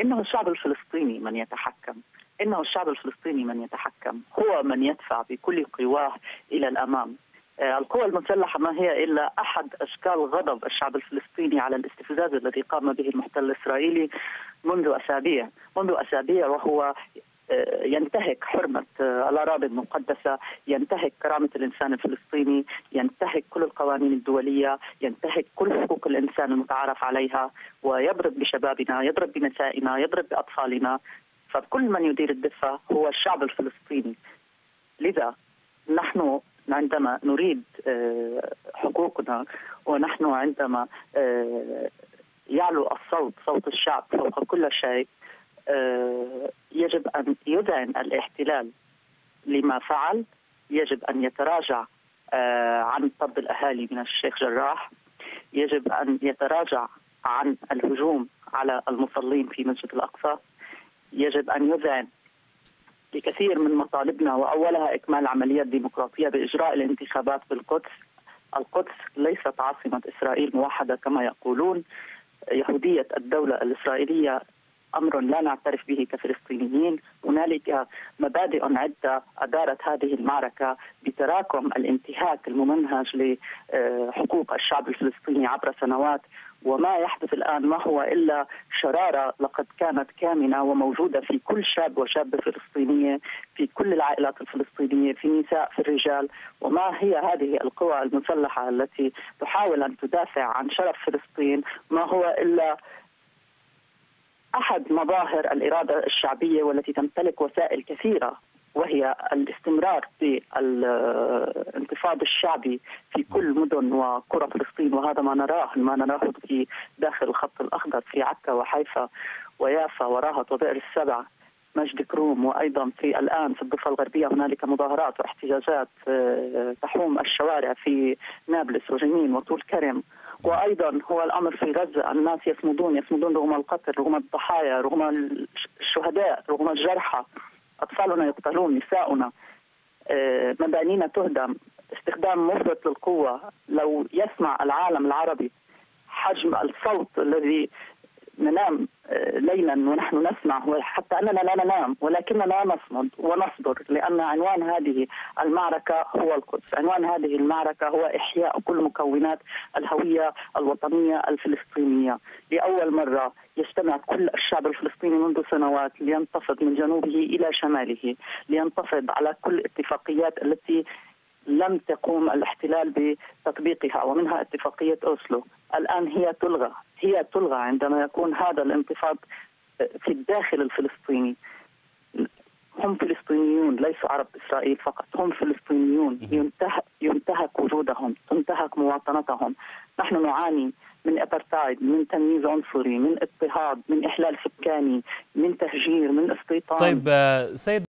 إنه الشعب الفلسطيني من يتحكم، إنه الشعب الفلسطيني من يتحكم، هو من يدفع بكل قواه إلى الأمام. القوى المسلحة ما هي إلا أحد أشكال غضب الشعب الفلسطيني على الاستفزاز الذي قام به المحتل الإسرائيلي منذ أسابيع، وهو ينتهك حرمة الأراضي المقدسة، ينتهك كرامة الإنسان الفلسطيني، ينتهك كل القوانين الدولية، ينتهك كل حقوق الإنسان المتعارف عليها، ويضرب بشبابنا، يضرب بنسائنا، يضرب بأطفالنا. فكل من يدير الدفة هو الشعب الفلسطيني. لذا نحن عندما نريد حقوقنا، ونحن عندما يعلو الصوت، صوت الشعب فوق كل شيء، يجب أن يذعن الاحتلال لما فعل، يجب أن يتراجع عن طرد الأهالي من الشيخ جراح، يجب أن يتراجع عن الهجوم على المصلين في مسجد الأقصى، يجب أن يذعن لكثير من مطالبنا، وأولها إكمال عملية ديمقراطية بإجراء الانتخابات بالقدس. القدس ليست عاصمة إسرائيل موحدة كما يقولون. يهودية الدولة الإسرائيلية أمر لا نعترف به كفلسطينيين. هنالك مبادئ عدة أدارت هذه المعركة بتراكم الانتهاك الممنهج لحقوق الشعب الفلسطيني عبر سنوات، وما يحدث الآن ما هو إلا شرارة لقد كانت كامنة وموجودة في كل شاب وشابة فلسطينية، في كل العائلات الفلسطينية، في النساء، في الرجال. وما هي هذه القوى المسلحة التي تحاول أن تدافع عن شرف فلسطين؟ ما هو إلا أحد مظاهر الإرادة الشعبية والتي تمتلك وسائل كثيرة، وهي الاستمرار في الانتفاض الشعبي في كل مدن وقرى فلسطين. وهذا ما نراه في داخل الخط الأخضر، في عكا وحيفا ويافا وراهط وبئر السبع، مجد كروم، وأيضا في الآن في الضفة الغربية هنالك مظاهرات واحتجاجات تحوم الشوارع في نابلس وجنين وطول كرم. وأيضا هو الأمر في غزة، الناس يصمدون رغم القتل، رغم الضحايا، رغم الشهداء، رغم الجرحى. أطفالنا يقتلون، نساؤنا، مبانينا تهدم، استخدام مفرط للقوة. لو يسمع العالم العربي حجم الصوت الذي ننام ليلا ونحن نسمع، وحتى أننا لا ننام ولكننا نصمد ونصبر، لأن عنوان هذه المعركة هو القدس، عنوان هذه المعركة هو إحياء كل مكونات الهوية الوطنية الفلسطينية. لأول مرة يجتمع كل الشعب الفلسطيني منذ سنوات لينتفض من جنوبه إلى شماله، لينتفض على كل الاتفاقيات التي لم تقوم الاحتلال بتطبيقها، ومنها اتفاقية أوسلو. الآن هي تلغى عندما يكون هذا الانتفاض في الداخل الفلسطيني. هم فلسطينيون، ليسوا عرب إسرائيل فقط، هم فلسطينيون، ينتهك وجودهم، تنتهك مواطنتهم. نحن نعاني من أبرتايد، من تمييز عنصري، من اضطهاد، من إحلال سكاني، من تهجير، من استيطان. طيب سيد